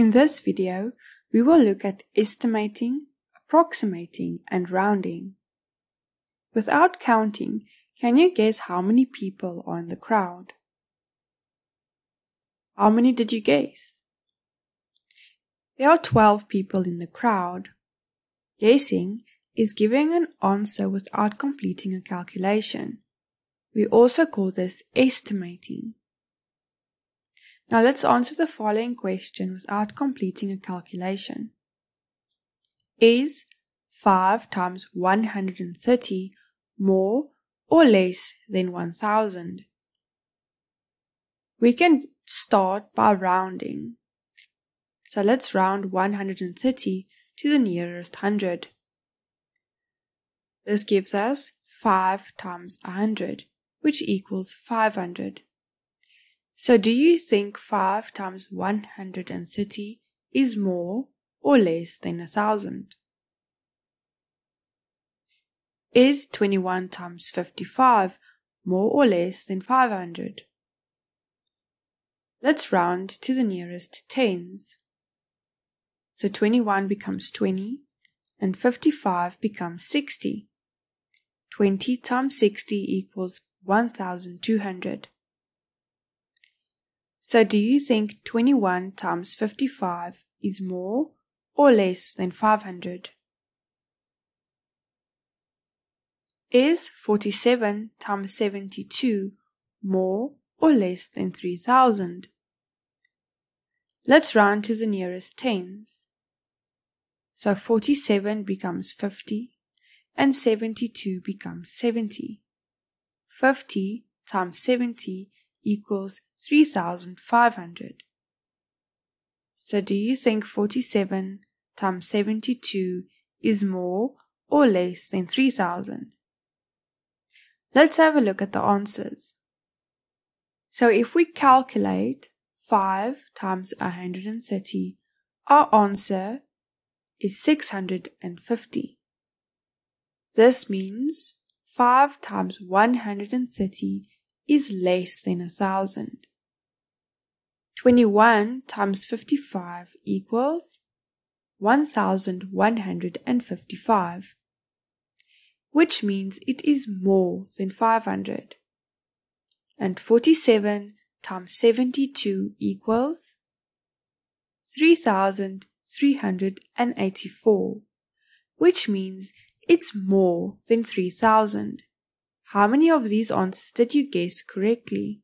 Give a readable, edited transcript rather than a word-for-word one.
In this video, we will look at estimating, approximating, and rounding. Without counting, can you guess how many people are in the crowd? How many did you guess? There are 12 people in the crowd. Guessing is giving an answer without completing a calculation. We also call this estimating. Now let's answer the following question without completing a calculation. Is 5 times 130 more or less than 1,000? We can start by rounding. So let's round 130 to the nearest 100. This gives us 5 times 100, which equals 500. So do you think 5 times 130 is more or less than 1,000? Is 21 times 55 more or less than 500? Let's round to the nearest tens. So 21 becomes 20 and 55 becomes 60. 20 times 60 equals 1,200. So do you think 21 times 55 is more or less than 500? Is 47 times 72 more or less than 3,000? Let's round to the nearest tens. So 47 becomes 50 and 72 becomes 70. 50 times 70 equals 3,500. So do you think 47 times 72 is more or less than 3,000? Let's have a look at the answers. So if we calculate 5 times 130, our answer is 650. This means 5 times 130 is less than 1,000. 21 times 55 equals 1,155, which means it is more than 500. And 47 times 72 equals 3,384, which means it's more than 3,000. How many of these answers did you guess correctly?